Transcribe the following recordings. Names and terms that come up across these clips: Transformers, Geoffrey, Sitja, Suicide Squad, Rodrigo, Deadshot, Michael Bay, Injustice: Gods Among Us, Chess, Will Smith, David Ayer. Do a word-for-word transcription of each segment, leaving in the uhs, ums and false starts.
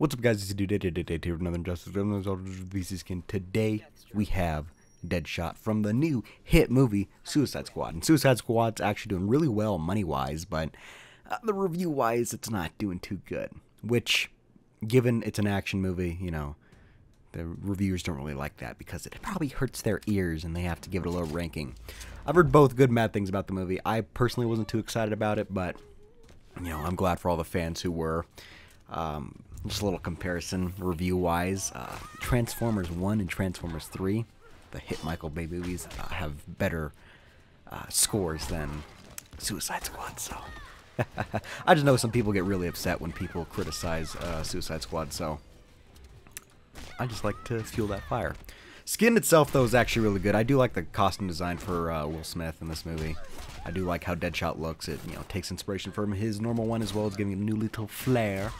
What's up, guys? It's Dude Day here with another Injustice: Gods Among Us releases skin. Today we have Deadshot from the new hit movie Suicide Squad. And Suicide Squad's actually doing really well money-wise, but uh, the review-wise, it's not doing too good. Which, given it's an action movie, you know, the reviewers don't really like that because it probably hurts their ears and they have to give it a low ranking. I've heard both good and bad things about the movie. I personally wasn't too excited about it, but you know, I'm glad for all the fans who were. Um, just a little comparison review-wise. Uh, Transformers one and Transformers three, the hit Michael Bay movies, uh, have better uh, scores than Suicide Squad, so... I just know some people get really upset when people criticize uh, Suicide Squad, so... I just like to fuel that fire. Skin itself, though, is actually really good. I do like the costume design for uh, Will Smith in this movie. I do like how Deadshot looks. It, you know, takes inspiration from his normal one as well as giving a new little flair.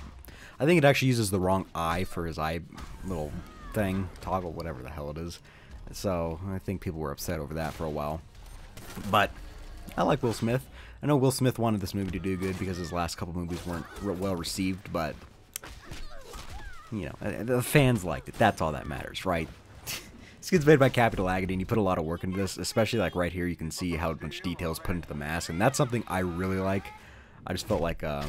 I think it actually uses the wrong eye for his eye little thing, toggle, whatever the hell it is. So I think people were upset over that for a while. But I like Will Smith. I know Will Smith wanted this movie to do good because his last couple movies weren't well received, but you know, the fans liked it. That's all that matters, right? Skin's made by Capital Agony, and you put a lot of work into this, especially like right here. You can see how much detail is put into the mask, and that's something I really like. I just felt like uh,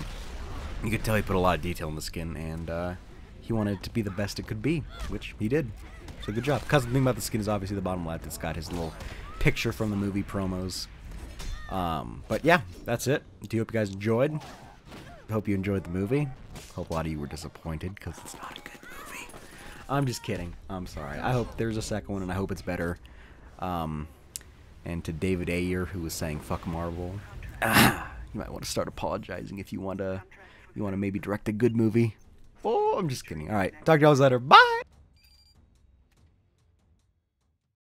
you could tell he put a lot of detail in the skin, and uh, he wanted it to be the best it could be, which he did. So good job. Because the thing about the skin is obviously the bottom left. It's got his little picture from the movie promos. Um, but yeah, that's it. Do hope you guys enjoyed. Hope you enjoyed the movie. Hope a lot of you were disappointed because it's not a good movie. I'm just kidding. I'm sorry. I hope there's a second one, and I hope it's better. Um, and to David Ayer, who was saying "fuck Marvel," ah, you might want to start apologizing if you want to. You want to maybe direct a good movie. Oh, I'm just kidding. All right, talk to y'all later. Bye.